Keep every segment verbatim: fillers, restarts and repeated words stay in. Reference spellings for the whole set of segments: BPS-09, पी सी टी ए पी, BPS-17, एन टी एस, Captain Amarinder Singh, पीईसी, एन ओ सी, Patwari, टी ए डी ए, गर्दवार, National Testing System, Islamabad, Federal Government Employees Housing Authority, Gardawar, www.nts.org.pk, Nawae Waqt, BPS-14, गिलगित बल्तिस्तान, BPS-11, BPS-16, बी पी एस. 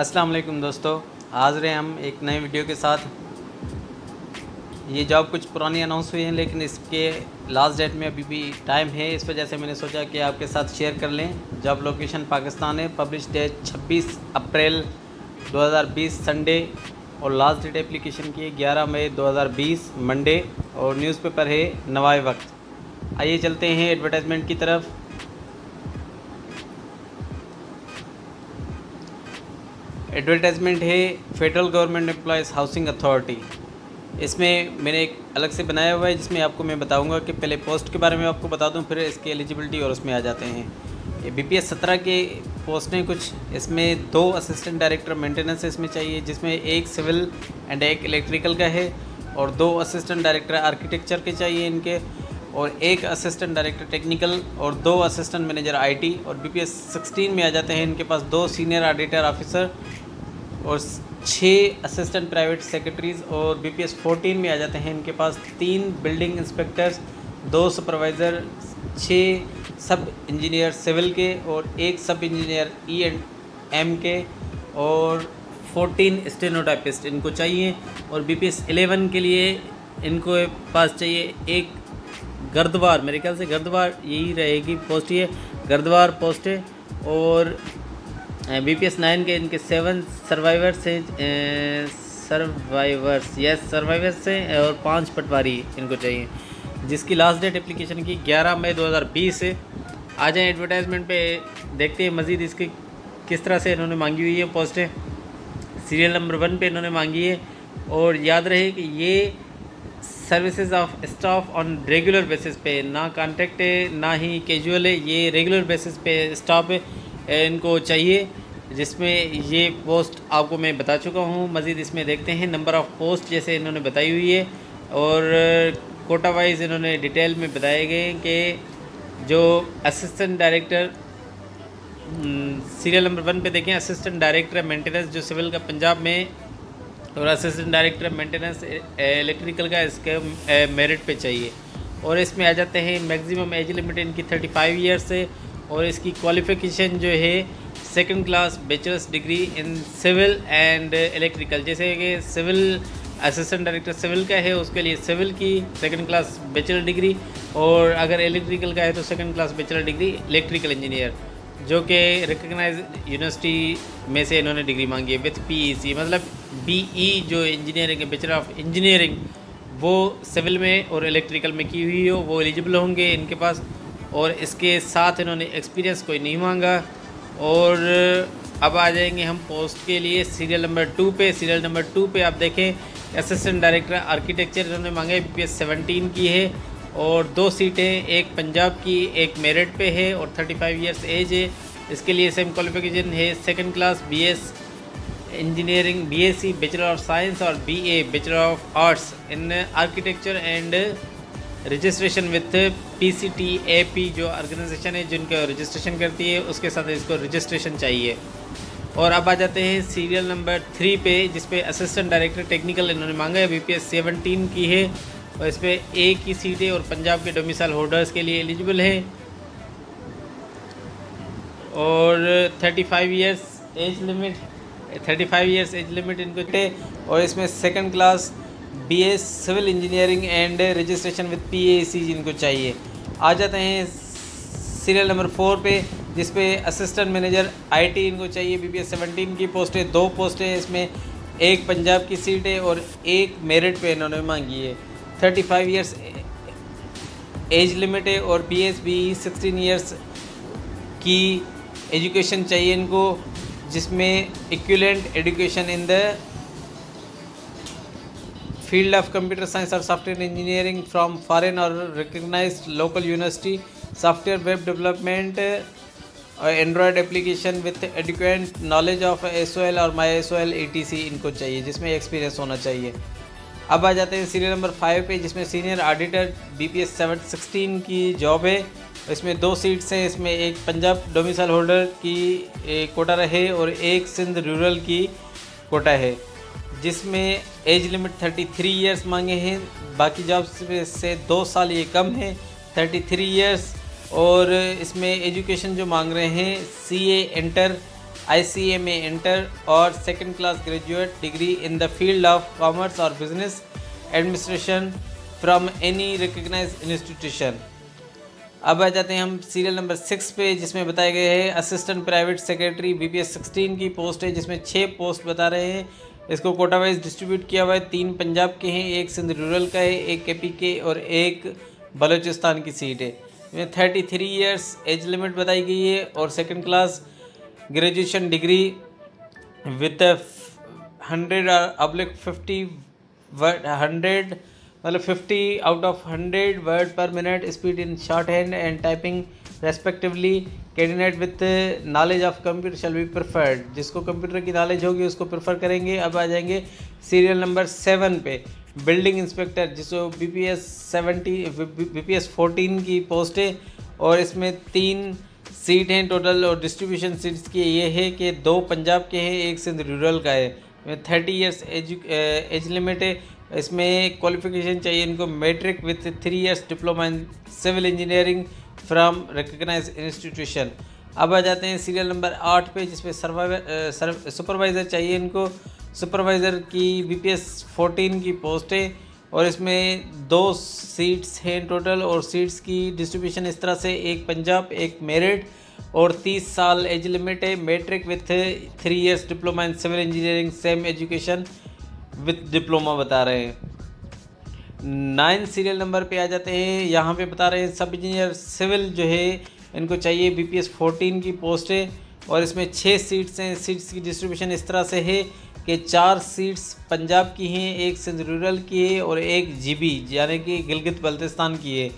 अस्सलाम वालेकुम दोस्तों, आज रहे हम एक नए वीडियो के साथ। ये जॉब कुछ पुरानी अनाउंस हुई है लेकिन इसके लास्ट डेट में अभी भी टाइम है, इस वजह से मैंने सोचा कि आपके साथ शेयर कर लें। जॉब लोकेशन पाकिस्तान है, पब्लिश डेट छब्बीस अप्रैल दो हज़ार बीस संडे और लास्ट डेट एप्लीकेशन की ग्यारह मई दो हज़ार बीस मंडे और न्यूज़पेपर है नवाए वक्त। आइए चलते हैं एडवर्टाइजमेंट की तरफ। एडवर्टाइजमेंट है federal government employees housing authority. इसमें मैंने एक अलग से बनाया हुआ है जिसमें आपको मैं बताऊंगा कि पहले पोस्ट के बारे में आपको बता दूं, फिर इसकी एलिजिबिलिटी और उसमें आ जाते हैं। बी पी एस सत्रह के पोस्टें कुछ, इसमें दो असिस्टेंट डायरेक्टर मेंटेनेंस इसमें चाहिए जिसमें एक सिविल एंड एक इलेक्ट्रिकल का है और दो असिस्टेंट डायरेक्टर आर्किटेक्चर के चाहिए इनके और एक असिस्टेंट डायरेक्टर टेक्निकल और दो असिस्टेंट मैनेजर आईटी। और बी पी एस सिक्सटीन में आ जाते हैं इनके पास दो सीनियर ऑडिटर ऑफिसर और छः असिस्टेंट प्राइवेट सेक्रेटरीज़। और बी पी एस फोर्टीन में आ जाते हैं इनके पास तीन बिल्डिंग इंस्पेक्टर्स, दो सुपरवाइज़र, छः सब इंजीनियर सिविल के और एक सब इंजीनियर ई एंड एम के और फोर्टीन स्टेनोटाइपिस्ट इनको चाहिए। और बी पी एस एलेवन के लिए इनको पास चाहिए एक गर्दवार, मेरे ख्याल से गर्दवार यही रहेगी पोस्ट, ये गर्दवार पोस्ट है। और बी पी एस नाइन के इनके सेवन सर्वाइवर्स हैं, सर्वाइवर्स यस सर्वाइवर्स हैं और पांच पटवारी इनको चाहिए, जिसकी लास्ट डेट एप्लीकेशन की ग्यारह मई दो हज़ार बीस है। आ जाएँ एडवर्टाइजमेंट पे, देखते हैं मज़ीद इसकी किस तरह से इन्होंने मांगी हुई है पोस्टें। सीरियल नंबर वन पे इन्होंने मांगी है और याद रहे कि ये services of staff on regular basis पे, ना कॉन्ट्रैक्ट है ना ही कैजुअल है, ये रेगुलर बेसिस पे स्टाफ है इनको चाहिए, जिसमें ये पोस्ट आपको मैं बता चुका हूँ। मज़ीद इसमें देखते हैं नंबर ऑफ़ पोस्ट जैसे इन्होंने बताई हुई है और कोटा वाइज इन्होंने डिटेल में बताए गए कि जो assistant director serial number one पे देखें, असिस्टेंट डायरेक्टर मेंटेनेंस जो सिविल का पंजाब में और असिस्टेंट डायरेक्टर मेंटेनेंस इलेक्ट्रिकल का इसके मेरिट पे चाहिए। और इसमें आ जाते हैं मैक्सिमम एज लिमिट इनकी थर्टी फाइव ईयर्स है और इसकी क्वालिफ़िकेशन जो है second class bachelors degree in civil and electrical, जैसे कि सिविल असिस्टेंट डायरेक्टर सिविल का है उसके लिए सिविल की सेकंड क्लास बैचलर डिग्री और अगर इलेक्ट्रिकल का है तो second class bachelor degree electrical engineer जो कि रिकगनाइज यूनिवर्सिटी में से इन्होंने डिग्री मांगी है विथ पीईसी, मतलब बीई जो इंजीनियरिंग है, बैचलर ऑफ इंजीनियरिंग वो सिविल में और इलेक्ट्रिकल में की हुई हो वो एलिजिबल होंगे इनके पास। और इसके साथ इन्होंने एक्सपीरियंस कोई नहीं मांगा। और अब आ जाएंगे हम पोस्ट के लिए सीरियल नंबर टू पे। सीरियल नंबर टू पे आप देखें असिस्टेंट डायरेक्टर आर्किटेक्चर इन्होंने मांगे, बी पी एस सेवनटीन की है और दो सीटें, एक पंजाब की एक मेरिट पे है और थर्टी फाइव इयर्स एज है। इसके लिए सेम क्वालिफिकेशन है second class B S engineering, B S C bachelor of science और B A bachelor of arts in architecture and registration with पी सी टी ए पी जो organisation है जिनका registration करती है उसके साथ इसको रजिस्ट्रेशन चाहिए। और अब आ जाते हैं सीरियल नंबर थ्री पे जिसपे असिस्टेंट डायरेक्टर टेक्निकल इन्होंने मांगा है, बी पी एस सेवनटीन की है और इस पर ए की सीटें और पंजाब के डोमिसाइल होल्डर्स के लिए एलिजिबल है और thirty five years age limit thirty five years age limit इनको और इसमें second class B S civil engineering and registration with P A C जिनको चाहिए। आ जाते हैं सीरियल नंबर फोर पे जिसपे असिस्टेंट मैनेजर आईटी इनको चाहिए, बी पी एस सेवनटीन की पोस्टें, दो पोस्टें इसमें, एक पंजाब की सीट है और एक मेरिट पे इन्होंने मांगी है। Thirty five years age limit है और B S B sixteen years की एजुकेशन चाहिए इनको, जिसमें equivalent education in the field of computer science और सॉफ्टवेयर इंजीनियरिंग फ्राम फॉरेन और recognised local university, software web development और Android application with adequate knowledge of S O L और my S O L E T C इनको चाहिए, जिसमें experience होना चाहिए। अब आ जाते हैं सीरियल नंबर फाइव पे जिसमें senior auditor बी पी एस seven sixteen की जॉब है, इसमें दो सीट्स हैं, इसमें एक पंजाब डोमिसाइल होल्डर की कोटा रहे और एक सिंध रूरल की कोटा है, जिसमें age limit thirty three years मांगे हैं, बाकी जॉब्स से दो साल ये कम है थर्टी थ्री इयर्स। और इसमें एजुकेशन जो मांग रहे हैं सी ए इंटर आई सी ए में इंटर और second class graduate degree in the field of commerce और business administration from any recognise institution. अब आ जाते हैं हम सीरियल नंबर सिक्स पे, जिसमें बताए गए हैं assistant private secretary बी पी एस sixteen की पोस्ट है, जिसमें छः पोस्ट बता रहे हैं। इसको कोटा वाइज डिस्ट्रीब्यूट किया हुआ है, तीन पंजाब के हैं, एक सिंध रूरल का है, एक के पी के और एक बलूचिस्तान की सीट है। इसमें thirty three years age limit बताई गई है और second class graduation degree with hundred oblique fifty word hundred मतलब fifty out of hundred word per minute speed in short hand and typing respectively. Candidate with knowledge of computer shall be preferred, जिसको computer की knowledge होगी उसको prefer करेंगे। अब आ जाएंगे serial number seven पे, बिल्डिंग इंस्पेक्टर, जिसको बी पी एस seventy बी पी एस fourteen की पोस्ट है और इसमें तीन सीट हैं टोटल और डिस्ट्रीब्यूशन सीट्स की ये है कि दो पंजाब के हैं, एक सिंध रूरल का है। Thirty years age age limit है। इसमें क्वालिफिकेशन चाहिए इनको matric with three years diploma in civil engineering from recognise institution. अब आ जाते हैं सीरियल नंबर आठ पे, जिसमें सर्वाइवर सुपरवाइज़र चाहिए इनको। सुपरवाइज़र की बी पी एस फोर्टीन की पोस्ट है और इसमें दो सीट्स हैं टोटल और सीट्स की डिस्ट्रीब्यूशन इस तरह से, एक पंजाब एक मेरिट और तीस साल एज लिमिट है। Matric with three years diploma in civil engineering same education with diploma बता रहे हैं। नाइन सीरियल नंबर पे आ जाते हैं, यहाँ पे बता रहे हैं सब इंजीनियर सिविल जो है इनको चाहिए। बी पी एस फोर्टीन की पोस्ट है और इसमें छः सीट्स हैं। सीट्स की डिस्ट्रीब्यूशन इस तरह से है कि चार सीट्स पंजाब की हैं, एक सिंध रूरल की है और एक जीबी यानी कि गिलगित बल्तिस्तान की है।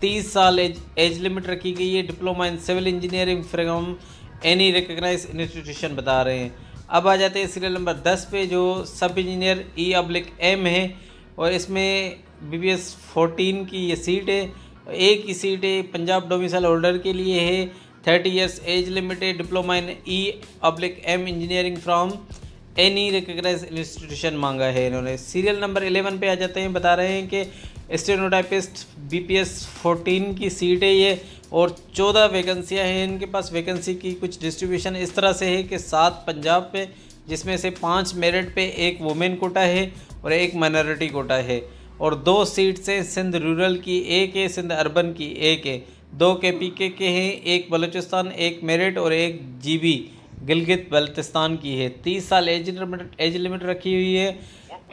तीस साल एज एज लिमिट रखी गई है। Diploma in civil engineering from any recognise institution बता रहे हैं। अब आ जाते हैं सीरियल नंबर दस पे, जो सब इंजीनियर ई अब्लिक एम है और इसमें बी पी एस फोर्टीन की ये सीट है, एक ही सीट है, पंजाब डोमिसाइल होल्डर के लिए है। थर्टी इयर्स एज लिमिट है। Diploma in E oblique M engineering from any recognise institution मांगा है इन्होंने। सीरियल नंबर इलेवन पे आ जाते हैं, बता रहे हैं कि stenotypist बी पी एस fourteen की सीट है ये और चौदह वैकेंसियां हैं इनके पास। वैकेंसी की कुछ डिस्ट्रीब्यूशन इस तरह से है कि सात पंजाब पे, जिसमें से पाँच मेरिट पे, एक वुमेन कोटा है और एक माइनॉरिटी कोटा है और दो सीट्स हैं, सिंध रूरल की एक है, सिंध अर्बन की एक है, दो के पी के के हैं, एक बलूचिस्तान, एक मेरिट और एक जीबी गिलगित बल्तिस्तान की है। तीस साल एज लिमिट एज लिमिट रखी हुई है।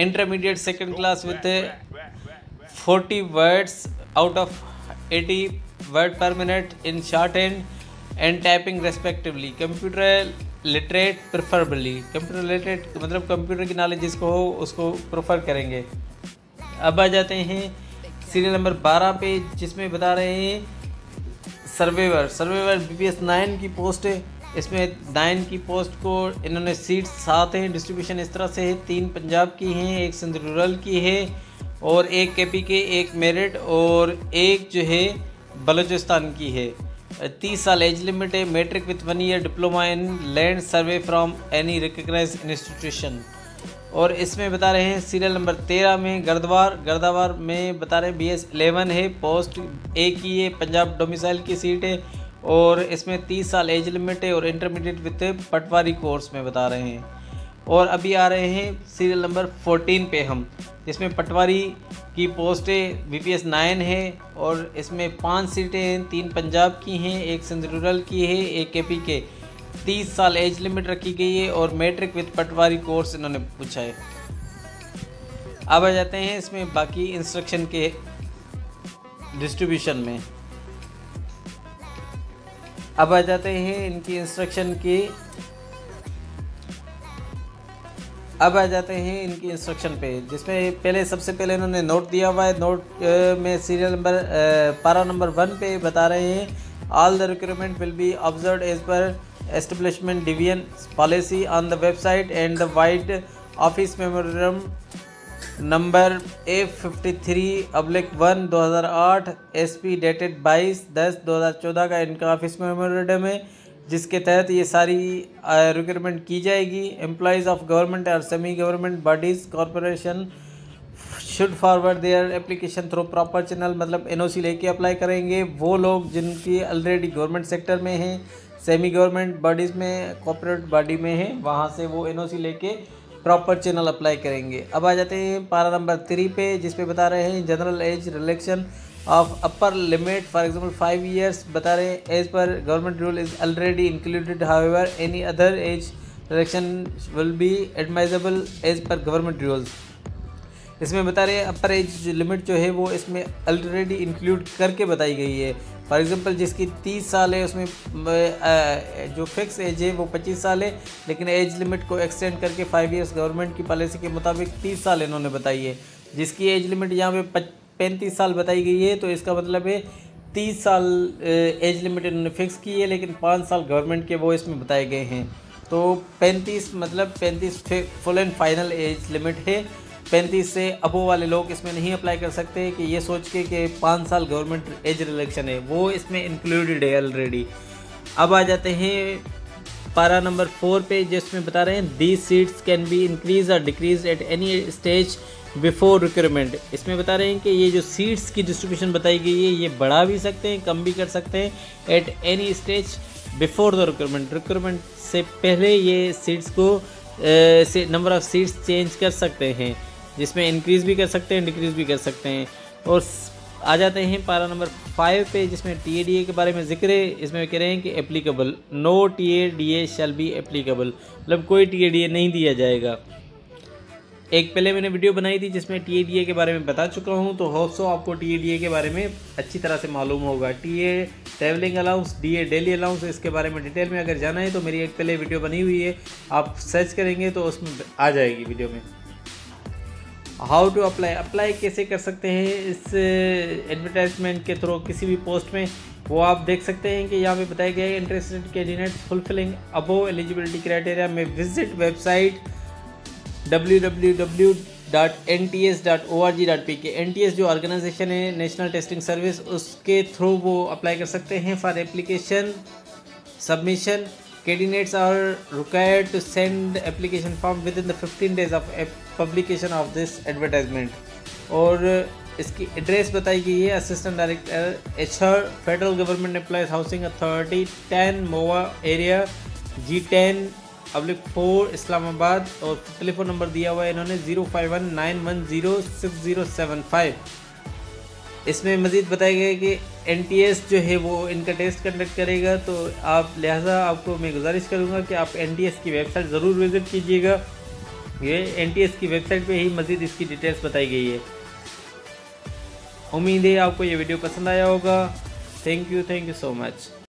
Intermediate second class with forty words out of eighty word per minute in short hand and typing respectively. Computer literate preferably, computer literate मतलब कंप्यूटर की नॉलेज जिसको हो उसको प्रेफर करेंगे। अब आ जाते हैं सीरियल नंबर बारह पे, जिसमें बता रहे हैं surveyor surveyor बी पी एस nine की पोस्ट है। इसमें नाइन की पोस्ट को इन्होंने सीट सात हैं, डिस्ट्रीब्यूशन इस तरह से है, तीन पंजाब की हैं, एक सिंध रूरल की है और एक के पी के, एक मेरिट और एक जो है बलूचिस्तान की है। तीस साल एज लिमिट है। Matric with one year diploma in land survey from any recognise institution. और इसमें बता रहे हैं सीरियल नंबर तेरह में गर्दवार गर्दावार में बता रहे हैं बी एस एलेवन है, पोस्ट एक ही है, पंजाब डोमिसाइल की सीट है और इसमें तीस साल एज लिमिट है और इंटरमीडिएट विथ पटवारी कोर्स में बता रहे हैं। और अभी आ रहे हैं सीरियल नंबर फोर्टीन पे हम, जिसमें पटवारी की पोस्ट है, बी पी एस नाइन है और इसमें पांच सीटें हैं, तीन पंजाब की हैं, एक सिंध रूरल की है, एक के पी के। तीस साल एज लिमिट रखी गई है और मैट्रिक विथ पटवारी कोर्स इन्होंने पूछा है। अब आ जाते हैं इसमें बाकी इंस्ट्रक्शन के डिस्ट्रीब्यूशन में। अब आ जाते हैं इनकी इंस्ट्रक्शन के अब आ जाते हैं इनकी इंस्ट्रक्शन पे, जिसमें पहले सबसे पहले इन्होंने नोट दिया हुआ है। नोट में serial number para number one पे बता रहे हैं all the recruitment will be observe as per establishment division policy on the website and the vide office memorandum number A fifty three oblique one दो हज़ार आठ S P dated बाईस दस दो हज़ार चौदह का इनका ऑफिस मेमोरियम है, जिसके तहत ये सारी रिक्रूटमेंट की जाएगी। एम्प्लॉयज़ ऑफ गवर्नमेंट और semi government bodies corporation should forward their application through proper channel, मतलब एन ओ सी लेके अप्लाई करेंगे वो लोग जिनकी ऑलरेडी गवर्नमेंट सेक्टर में हैं। सेमी गवर्नमेंट बॉडीज़ में, कॉर्पोरेट बॉडी में है, वहाँ से वो एनओसी लेके प्रॉपर चैनल अप्लाई करेंगे। अब आ जाते हैं पारा नंबर थ्री पे, जिस पे बता रहे हैं general age relaxation of upper limit for example five years बता रहे हैं। As per government rule is already included, however any other age relaxation will be advisable as per government rules. इसमें बता रहे हैं अपर एज लिमिट जो है वो इसमें ऑलरेडी इंक्लूड करके बताई गई है। फॉर एग्जांपल जिसकी तीस साल है उसमें जो फिक्स एज है वो पच्चीस साल है, लेकिन एज लिमिट को एक्सटेंड करके फाइव इयर्स गवर्नमेंट की पॉलिसी के मुताबिक तीस साल इन्होंने बताई है। जिसकी एज लिमिट यहाँ पे पैंतीस साल बताई गई है, तो इसका मतलब है तीस साल एज लिमिट इन्होंने फिक्स की है, लेकिन पाँच साल गवर्नमेंट के वो इसमें बताए गए हैं। तो पैंतीस मतलब पैंतीस full and final age limit है। पैंतीस से अबो वाले लोग इसमें नहीं अप्लाई कर सकते कि ये सोच के कि पाँच साल गवर्नमेंट एज रिलेक्शन है, वो इसमें इंक्लूडेड है ऑलरेडी। अब आ जाते हैं पारा नंबर फोर पे, जिसमें बता रहे हैं the seats can be increase और decrease at any stage before requirement. इसमें बता रहे हैं कि ये जो सीट्स की डिस्ट्रीब्यूशन बताई गई है ये बढ़ा भी सकते हैं, कम भी कर सकते हैं at any stage before the requirement. Requirement से पहले ये सीट्स को नंबर ऑफ़ सीट्स चेंज कर सकते हैं, जिसमें इंक्रीज़ भी कर सकते हैं, डिक्रीज़ भी कर सकते हैं। और आ जाते हैं पारा नंबर फाइव पे, जिसमें टी ए डी ए के बारे में जिक्र है। इसमें कह रहे हैं कि applicable no टी ए डी ए shall be applicable, मतलब कोई टी ए डी ए नहीं दिया जाएगा। एक पहले मैंने वीडियो बनाई थी जिसमें टी ए डी ए के बारे में बता चुका हूं, तो होप सो आपको टी ए डी ए के बारे में अच्छी तरह से मालूम होगा। T A travelling allowance, D A daily allowance, इसके बारे में डिटेल में अगर जाना है तो मेरी एक पहले वीडियो बनी हुई है, आप सर्च करेंगे तो उसमें आ जाएगी वीडियो में। हाउ टू अप्लाई, अप्लाई कैसे कर सकते हैं इस एडवर्टाइजमेंट के थ्रू किसी भी पोस्ट में, वो आप देख सकते हैं कि यहाँ पे बताया गया है interested candidate fulfilling above eligibility criteria में visit website W W W dot एन टी एस dot O R G dot P K. एन टी एस जो ऑर्गेनाइजेशन है नेशनल टेस्टिंग सर्विस, उसके थ्रू वो अप्लाई कर सकते हैं। For application submission Candidates are required to send application form within the fifteen days of publication of this advertisement। और इसकी address बताई गई है assistant director H R federal government employees housing authority ten mauve area G ten oblique four Islamabad. और telephone number दिया हुआ है इन्होंने zero five one nine one zero six zero seven five. इसमें मज़ीद बताया गया कि एन टी एस जो है वो इनका टेस्ट कंडक्ट करेगा, तो आप लिहाजा आपको मैं गुजारिश करूंगा कि आप एन टी एस की वेबसाइट ज़रूर विज़िट कीजिएगा। ये एन टी एस की वेबसाइट पे ही मज़ीद इसकी डिटेल्स बताई गई है। उम्मीद है आपको ये वीडियो पसंद आया होगा। Thank you, thank you so much.